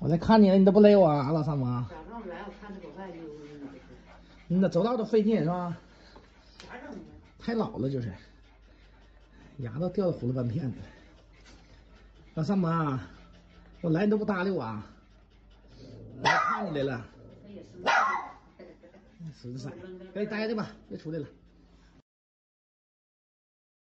我来看你了，你都不勒我啊，老三毛。早上来我看这口饭就。你咋走道都费劲是吧？啥整的？太老了就是，牙都掉到葫芦半片子。老三毛，我来你都不搭理我啊。我来看你来了。那也是。孙子，赶紧待着吧，别出来了。